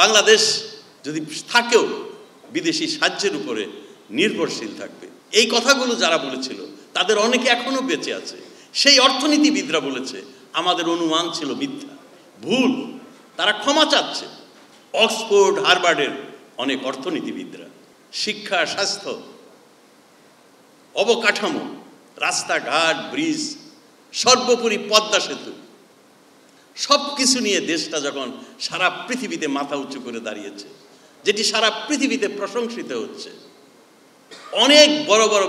বাংলাদেশ যদি থাকেও বিদেশি সাহায্যের উপরে নির্ভরশীল থাকবে, এই কথাগুলো যারা বলেছিল তাদের অনেকে এখনো বেঁচে আছে। সেই অর্থনীতিবিদরা বলেছে আমাদের অনুমান ছিল মিথ্যা, ভুল, তারা ক্ষমা চাচ্ছে। অক্সফোর্ড, হার্ভার্ডের অনেক অর্থনীতিবিদরা শিক্ষা, স্বাস্থ্য, অবকাঠামো, রাস্তাঘাট, ব্রিজ, সর্বোপরি পদ্মা সেতু, সব কিছু নিয়ে দেশটা যখন সারা পৃথিবীতে মাথা উঁচু করে দাঁড়িয়েছে, যেটি সারা পৃথিবীতে প্রশংসিত হচ্ছে, অনেক বড় বড়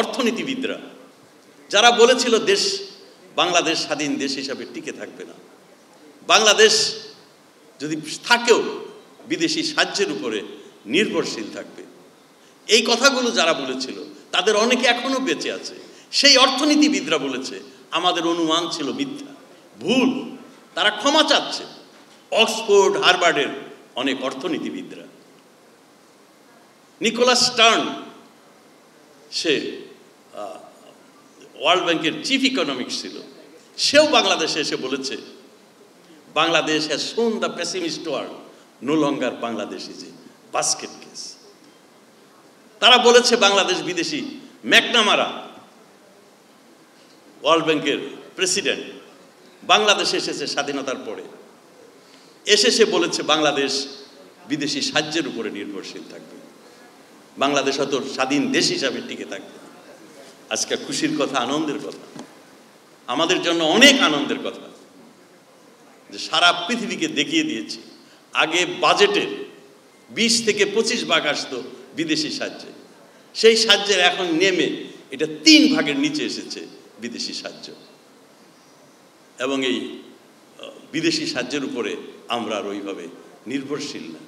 অর্থনীতিবিদরা যারা বলেছিল দেশ, বাংলাদেশ স্বাধীন দেশ হিসাবে টিকে থাকবে না, বাংলাদেশ যদি থাকেও বিদেশি সাহায্যের উপরে নির্ভরশীল থাকবে, এই কথাগুলো যারা বলেছিল তাদের অনেকে এখনো বেঁচে আছে। সেই অর্থনীতিবিদরা বলেছে আমাদের অনুমান ছিল মিথ্যা, ভুল, তারা ক্ষমা চাচ্ছে। অক্সফোর্ড, হার্ভার্ডের অনেক অর্থনীতিবিদরা। নিকোলাস স্টার্ন, সে ওয়ার্ল্ড ব্যাংকের চিফ ইকোনমিক্স ছিল, সেও বাংলাদেশে এসে বলেছে Bangladesh has shown the pessimist world no longer Bangladesh is a basket case. তারা বলেছে বাংলাদেশ বিদেশি, ম্যাকনামারা ওয়ার্ল্ড ব্যাংকের প্রেসিডেন্ট বাংলাদেশে এসেছে স্বাধীনতার পরে, এসে সে বলেছে বাংলাদেশ বিদেশি সাহায্যের উপরে নির্ভরশীল থাকবে, বাংলাদেশ হয়তো স্বাধীন দেশ হিসাবে টিকে থাকবে। আজকে খুশির কথা, আনন্দের কথা, আমাদের জন্য অনেক আনন্দের কথা যে সারা পৃথিবীকে দেখিয়ে দিয়েছি। আগে বাজেটের 20 থেকে 25% আসতো বিদেশি সাহায্যে, সেই সাহায্যের এখন নেমে এটা 3 ভাগের নিচে এসেছে বিদেশি সাহায্য, এবং এই বিদেশি সাহায্যের উপরে আমরা আর ওইভাবে নির্ভরশীল না।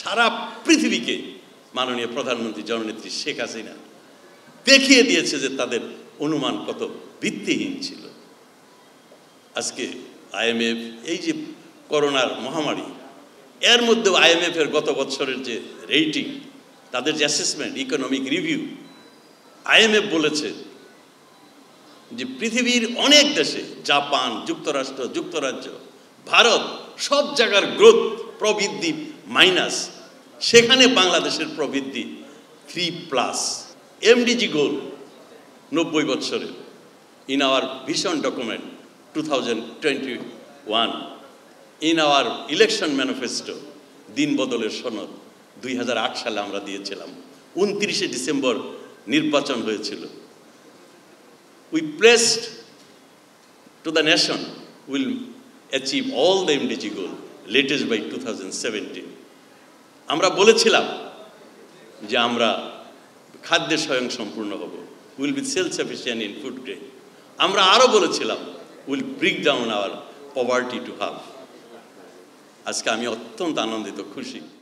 সারা পৃথিবীকে মাননীয় প্রধানমন্ত্রী জননেত্রী শেখ হাসিনা দেখিয়ে দিয়েছে যে তাদের অনুমান কত ভিত্তিহীন ছিল। আজকে IMF, এই যে করোনার মহামারী, এর মধ্যেও IMF-এর গত বছরের যে রেটিং, তাদের যে অ্যাসেসমেন্ট, ইকোনমিক রিভিউ, IMF বলেছে যে পৃথিবীর অনেক দেশে, জাপান, যুক্তরাষ্ট্র, যুক্তরাজ্য, ভারত, সব জায়গার গ্রোথ, প্রবৃদ্ধি মাইনাস, সেখানে বাংলাদেশের প্রবৃদ্ধি 3+। MDG গোল 90 বছরে, in our vision document 2021, in our election manifesto, দিন বদলের সনদ 2008 সালে আমরা দিয়েছিলাম, 29শে ডিসেম্বর নির্বাচন হয়েছিল। We placed to the nation will achieve all the MDG goal latest by 2017. আমরা বলেছিলাম যে আমরা খাদ্যে স্বয়ংসম্পূর্ণ হব, will be self sufficient in food grain. আমরা আরও বলেছিলাম will break down our poverty to half. আজকে আমি অত্যন্ত আনন্দিত, খুশি।